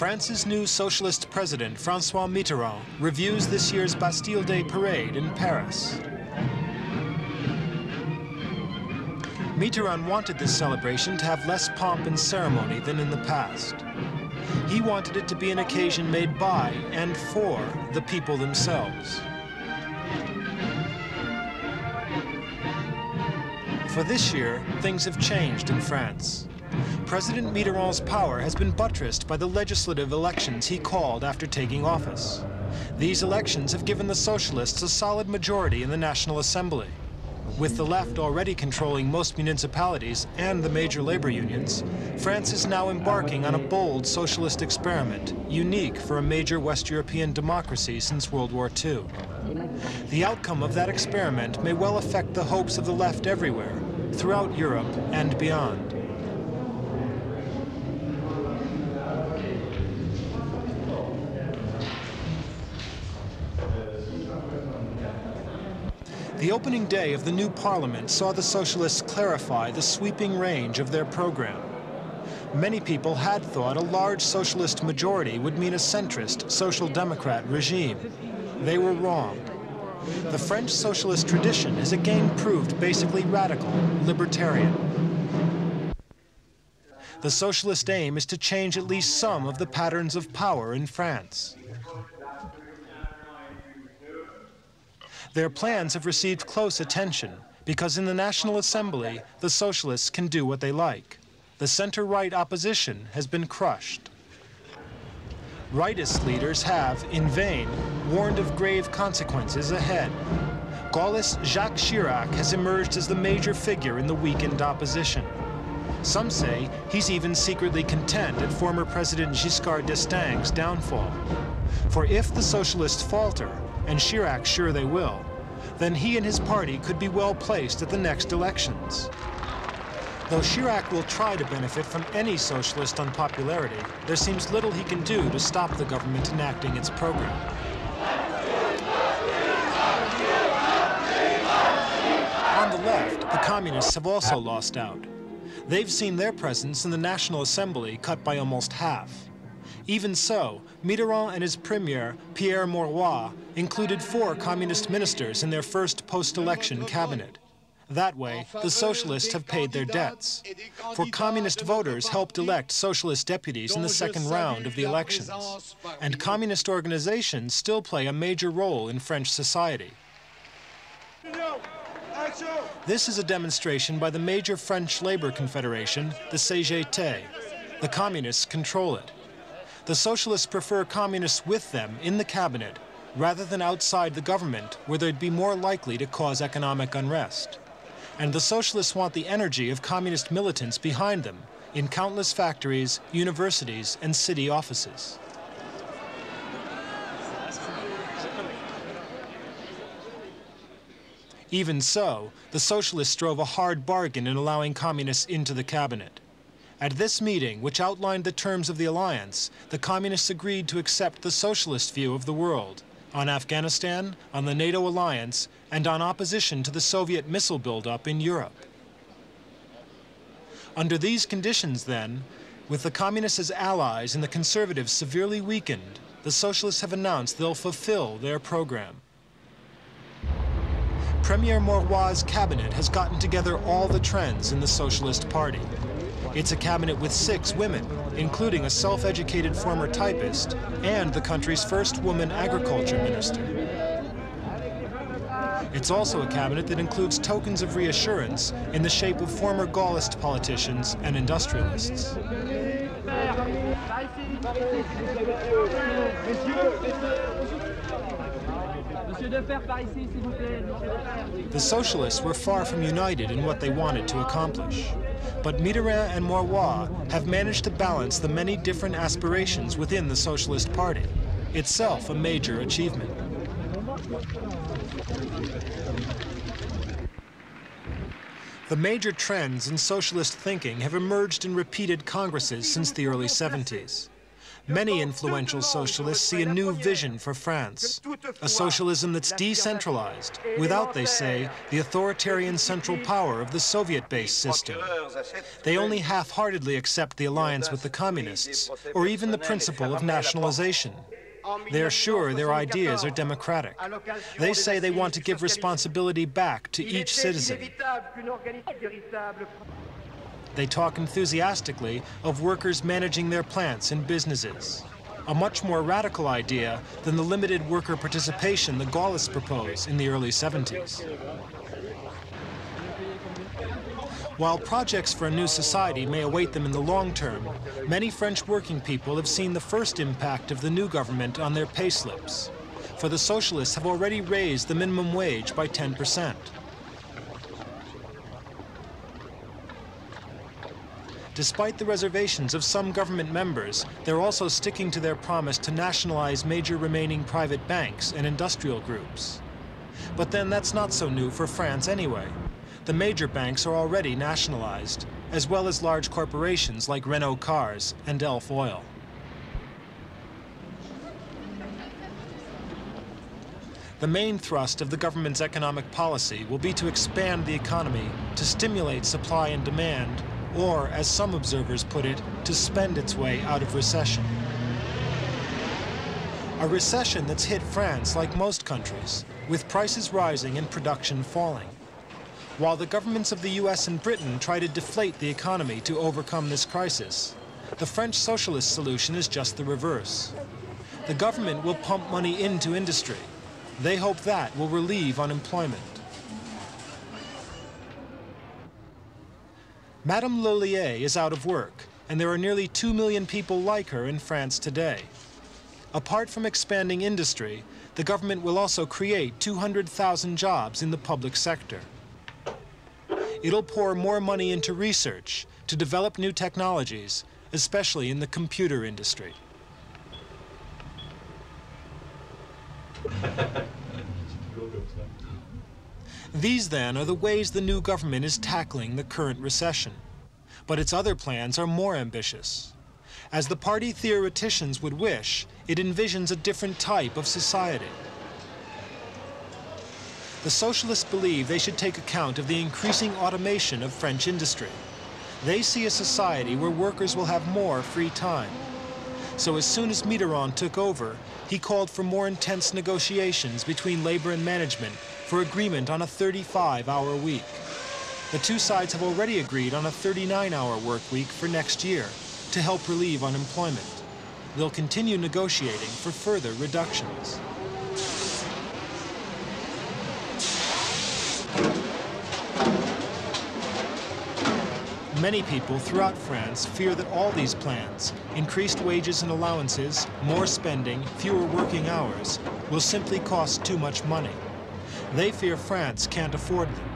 France's new socialist president, François Mitterrand, reviews this year's Bastille Day parade in Paris. Mitterrand wanted this celebration to have less pomp and ceremony than in the past. He wanted it to be an occasion made by and for the people themselves. For this year, things have changed in France. President Mitterrand's power has been buttressed by the legislative elections he called after taking office. These elections have given the socialists a solid majority in the National Assembly. With the left already controlling most municipalities and the major labor unions, France is now embarking on a bold socialist experiment, unique for a major West European democracy since World War II. The outcome of that experiment may well affect the hopes of the left everywhere, throughout Europe and beyond. The opening day of the new parliament saw the socialists clarify the sweeping range of their program. Many people had thought a large socialist majority would mean a centrist, social democrat regime. They were wrong. The French socialist tradition is again proved basically radical, libertarian. The socialist aim is to change at least some of the patterns of power in France. Their plans have received close attention because in the National Assembly, the socialists can do what they like. The center-right opposition has been crushed. Rightist leaders have, in vain, warned of grave consequences ahead. Gaullist Jacques Chirac has emerged as the major figure in the weakened opposition. Some say he's even secretly content at former President Giscard d'Estaing's downfall. For if the socialists falter, and Chirac sure they will, then he and his party could be well placed at the next elections. Though Chirac will try to benefit from any socialist unpopularity, there seems little he can do to stop the government enacting its program. On the left, the communists have also lost out. They've seen their presence in the National Assembly cut by almost half. Even so, Mitterrand and his premier, Pierre Mauroy, included 4 communist ministers in their first post-election cabinet. That way, the socialists have paid their debts, for communist voters helped elect socialist deputies in the second round of the elections. And communist organizations still play a major role in French society. This is a demonstration by the major French labor confederation, the CGT. The communists control it. The socialists prefer communists with them in the cabinet rather than outside the government, where they'd be more likely to cause economic unrest. And the socialists want the energy of communist militants behind them in countless factories, universities, and city offices. Even so, the socialists drove a hard bargain in allowing communists into the cabinet. At this meeting, which outlined the terms of the alliance, the communists agreed to accept the socialist view of the world on Afghanistan, on the NATO alliance, and on opposition to the Soviet missile buildup in Europe. Under these conditions, then, with the communists as allies and the conservatives severely weakened, the socialists have announced they'll fulfill their program. Premier Mauroy's cabinet has gotten together all the trends in the Socialist Party. It's a cabinet with 6 women, including a self-educated former typist and the country's first woman agriculture minister. It's also a cabinet that includes tokens of reassurance in the shape of former Gaullist politicians and industrialists. The socialists were far from united in what they wanted to accomplish. But Mitterrand and Mauroy have managed to balance the many different aspirations within the Socialist Party, itself a major achievement. The major trends in socialist thinking have emerged in repeated congresses since the early 70s. Many influential socialists see a new vision for France, a socialism that's decentralized, without, they say, the authoritarian central power of the Soviet-based system. They only half-heartedly accept the alliance with the communists, or even the principle of nationalization. They're sure their ideas are democratic. They say they want to give responsibility back to each citizen. They talk enthusiastically of workers managing their plants and businesses, a much more radical idea than the limited worker participation the Gaullists proposed in the early 70s. While projects for a new society may await them in the long term, many French working people have seen the first impact of the new government on their pay slips. For the socialists have already raised the minimum wage by 10%. Despite the reservations of some government members, they're also sticking to their promise to nationalize major remaining private banks and industrial groups. But then that's not so new for France anyway. The major banks are already nationalized, as well as large corporations like Renault cars and Elf Oil. The main thrust of the government's economic policy will be to expand the economy, to stimulate supply and demand, or, as some observers put it, to spend its way out of recession. A recession that's hit France like most countries, with prices rising and production falling. While the governments of the US and Britain try to deflate the economy to overcome this crisis, the French socialist solution is just the reverse. The government will pump money into industry. They hope that will relieve unemployment. Madame Lollier is out of work, and there are nearly 2 million people like her in France today. Apart from expanding industry, the government will also create 200,000 jobs in the public sector. It'll pour more money into research to develop new technologies, especially in the computer industry. These, then, are the ways the new government is tackling the current recession. But its other plans are more ambitious. As the party theoreticians would wish, it envisions a different type of society. The socialists believe they should take account of the increasing automation of French industry. They see a society where workers will have more free time. So as soon as Mitterrand took over, he called for more intense negotiations between labor and management for agreement on a 35-hour week. The two sides have already agreed on a 39-hour work week for next year to help relieve unemployment. They'll continue negotiating for further reductions. Many people throughout France fear that all these plans, increased wages and allowances, more spending, fewer working hours, will simply cost too much money. They fear France can't afford them.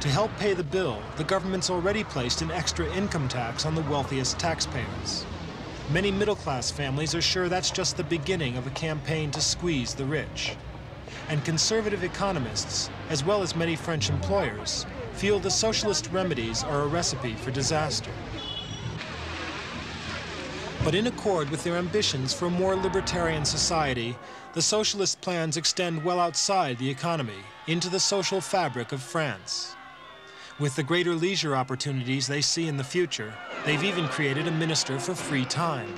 To help pay the bill, the government's already placed an extra income tax on the wealthiest taxpayers. Many middle-class families are sure that's just the beginning of a campaign to squeeze the rich. And conservative economists, as well as many French employers, feel the socialist remedies are a recipe for disaster. But in accord with their ambitions for a more libertarian society, the socialist plans extend well outside the economy, into the social fabric of France. With the greater leisure opportunities they see in the future, they've even created a minister for free time.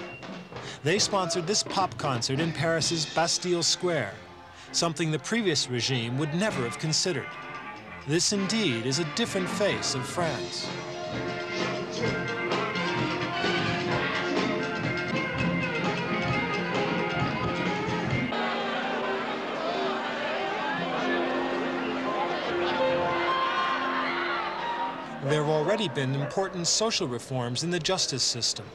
They sponsored this pop concert in Paris's Bastille Square, something the previous regime would never have considered. This, indeed, is a different face of France. There have already been important social reforms in the justice system.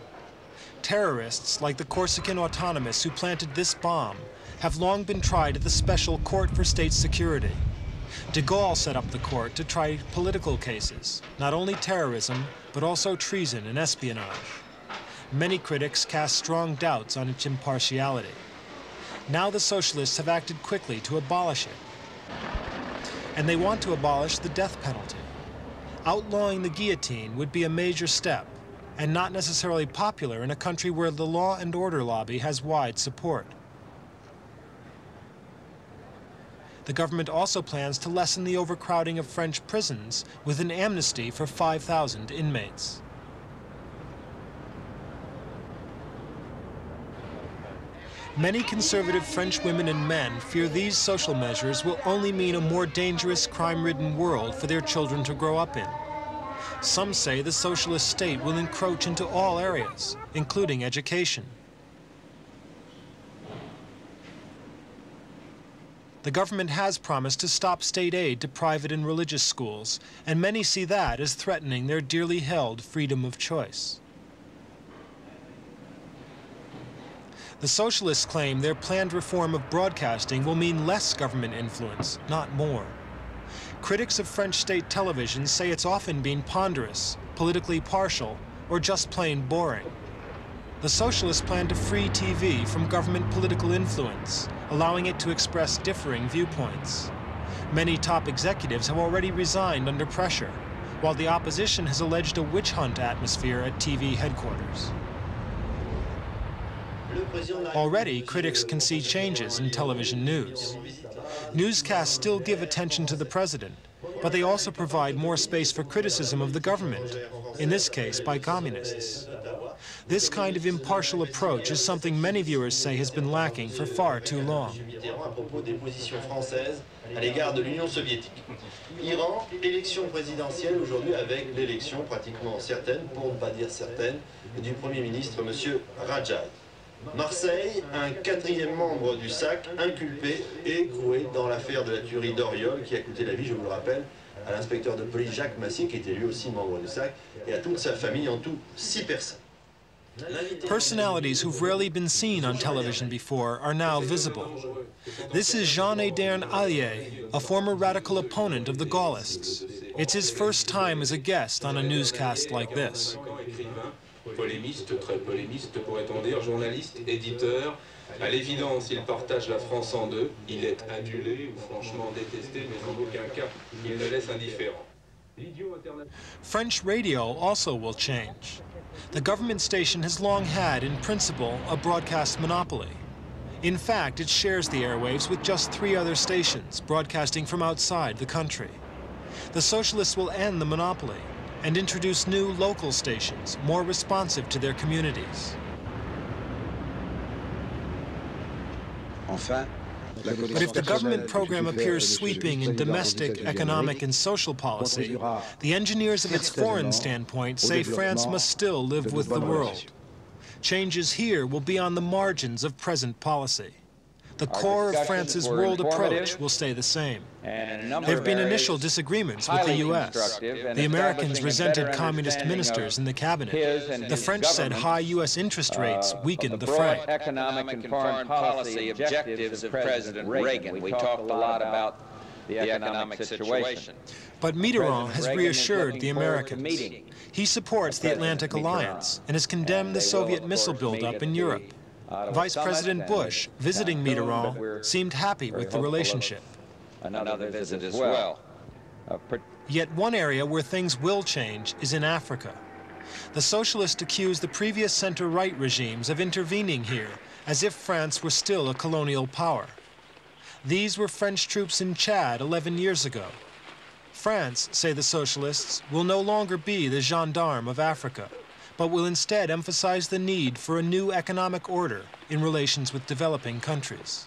Terrorists, like the Corsican autonomists who planted this bomb, have long been tried at the Special Court for State Security. De Gaulle set up the court to try political cases, not only terrorism, but also treason and espionage. Many critics cast strong doubts on its impartiality. Now the socialists have acted quickly to abolish it. And they want to abolish the death penalty. Outlawing the guillotine would be a major step, and not necessarily popular in a country where the law and order lobby has wide support. The government also plans to lessen the overcrowding of French prisons with an amnesty for 5,000 inmates. Many conservative French women and men fear these social measures will only mean a more dangerous, crime-ridden world for their children to grow up in. Some say the socialist state will encroach into all areas, including education. The government has promised to stop state aid to private and religious schools, and many see that as threatening their dearly held freedom of choice. The socialists claim their planned reform of broadcasting will mean less government influence, not more. Critics of French state television say it's often been ponderous, politically partial, or just plain boring. The socialists plan to free TV from government political influence, allowing it to express differing viewpoints. Many top executives have already resigned under pressure, while the opposition has alleged a witch hunt atmosphere at TV headquarters. Already, critics can see changes in television news. Newscasts still give attention to the president, but they also provide more space for criticism of the government, in this case by communists. This kind of impartial approach is something many viewers say has been lacking for far too long. À l'égard de l'Union soviétique. Iran, élection présidentielle aujourd'hui avec l'élection pratiquement certaine, pour ne pas dire certaine, du Premier ministre, M. Rajai. Marseille, un quatrième membre du SAC inculpé et écroué dans l'affaire de la tuerie d'Oriol qui a coûté la vie, je vous le rappelle, à l'inspecteur de police Jacques Massy, qui était lui aussi membre du SAC, et à toute sa famille, en tout 6 personnes. Personalities who've rarely been seen on television before are now visible. This is Jean-Edern Allier, a former radical opponent of the Gaullists. It's his first time as a guest on a newscast like this. Polémiste, très polémiste pourrait-on dire, journaliste, éditeur. À l'évidence, il partage la France en deux. Il est adulé ou franchement détesté, mais en aucun cas, il ne laisse indifférent. French radio also will change. The government station has long had, in principle, a broadcast monopoly. In fact, it shares the airwaves with just 3 other stations broadcasting from outside the country. The socialists will end the monopoly and introduce new local stations more responsive to their communities. But if the government program appears sweeping in domestic, economic, and social policy, the engineers of its foreign standpoint say France must still live with the world. Changes here will be on the margins of present policy. The core of France's world approach will stay the same. There have been initial disagreements with the U.S. The Americans resented communist ministers in the cabinet. The French said high U.S. interest rates weakened the franc. Economic and foreign policy objectives of President Reagan. We talked a lot about the economic situation. But Mitterrand has reassured the Americans. He supports the Atlantic Alliance and has condemned the Soviet missile buildup in Europe. Vice President Bush, visiting Mitterrand, seemed happy with the relationship. Another visit as well. Yet one area where things will change is in Africa. The socialists accuse the previous center-right regimes of intervening here, as if France were still a colonial power. These were French troops in Chad 11 years ago. France, say the socialists, will no longer be the gendarme of Africa, but will instead emphasize the need for a new economic order in relations with developing countries.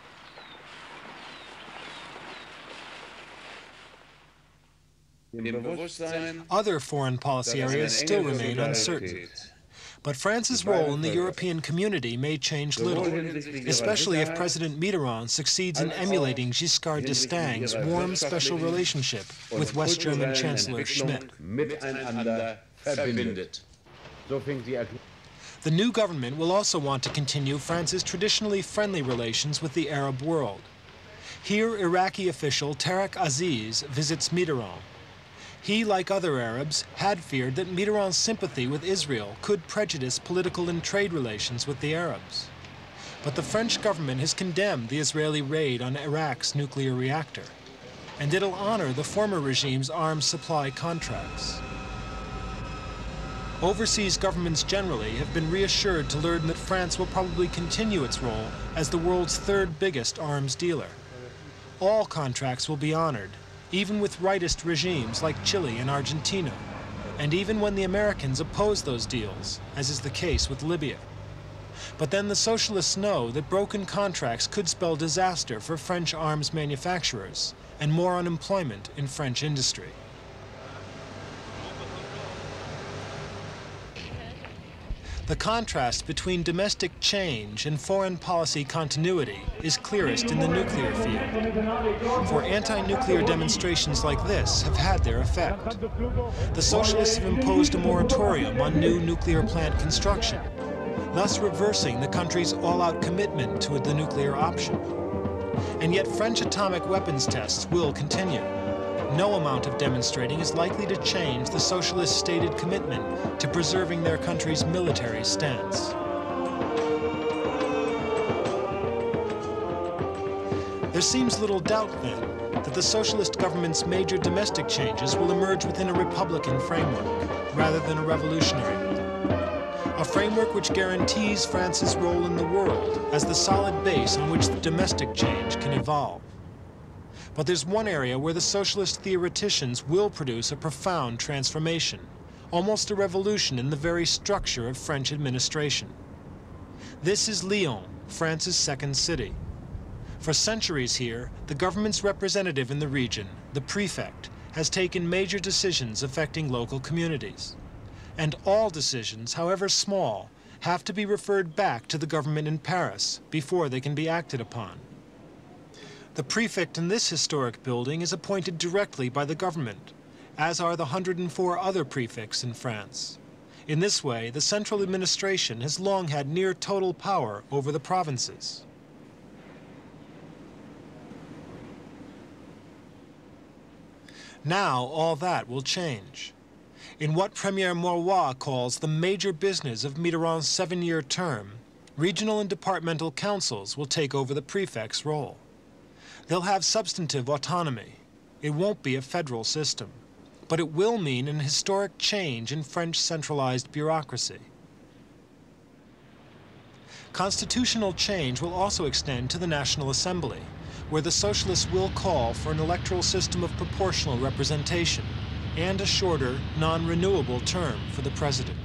Other foreign policy areas still remain uncertain. But France's role in the European community may change little, especially if President Mitterrand succeeds in emulating Giscard d'Estaing's warm special relationship with West German Chancellor Schmidt. The new government will also want to continue France's traditionally friendly relations with the Arab world. Here, Iraqi official Tarek Aziz visits Mitterrand. He, like other Arabs, had feared that Mitterrand's sympathy with Israel could prejudice political and trade relations with the Arabs. But the French government has condemned the Israeli raid on Iraq's nuclear reactor, and it'll honor the former regime's arms supply contracts. Overseas governments generally have been reassured to learn that France will probably continue its role as the world's third biggest arms dealer. All contracts will be honored, even with rightist regimes like Chile and Argentina, and even when the Americans oppose those deals, as is the case with Libya. But then the socialists know that broken contracts could spell disaster for French arms manufacturers and more unemployment in French industry. The contrast between domestic change and foreign policy continuity is clearest in the nuclear field. For anti-nuclear demonstrations like this have had their effect. The socialists have imposed a moratorium on new nuclear plant construction, thus reversing the country's all-out commitment to the nuclear option. And yet French atomic weapons tests will continue. No amount of demonstrating is likely to change the socialists' stated commitment to preserving their country's military stance. There seems little doubt, then, that the socialist government's major domestic changes will emerge within a republican framework, rather than a revolutionary one. A framework which guarantees France's role in the world as the solid base on which the domestic change can evolve. But there's one area where the socialist theoreticians will produce a profound transformation, almost a revolution in the very structure of French administration. This is Lyon, France's second city. For centuries here, the government's representative in the region, the prefect, has taken major decisions affecting local communities. And all decisions, however small, have to be referred back to the government in Paris before they can be acted upon. The prefect in this historic building is appointed directly by the government, as are the 104 other prefects in France. In this way, the central administration has long had near total power over the provinces. Now all that will change. In what Premier Mauroy calls the major business of Mitterrand's 7-year term, regional and departmental councils will take over the prefect's role. They'll have substantive autonomy. It won't be a federal system, but it will mean an historic change in French centralized bureaucracy. Constitutional change will also extend to the National Assembly, where the socialists will call for an electoral system of proportional representation and a shorter, non-renewable term for the president.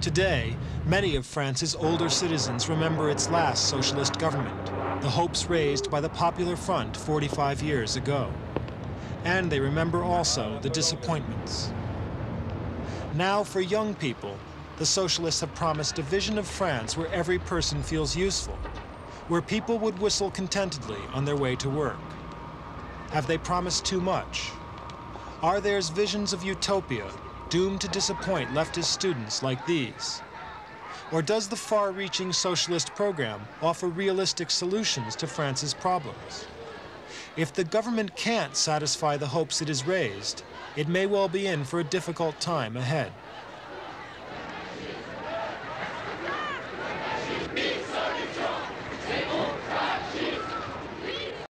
Today, many of France's older citizens remember its last socialist government, the hopes raised by the Popular Front 45 years ago. And they remember also the disappointments. Now, for young people, the socialists have promised a vision of France where every person feels useful, where people would whistle contentedly on their way to work. Have they promised too much? Are theirs visions of utopia doomed to disappoint leftist students like these? Or does the far-reaching socialist program offer realistic solutions to France's problems? If the government can't satisfy the hopes it has raised, it may well be in for a difficult time ahead.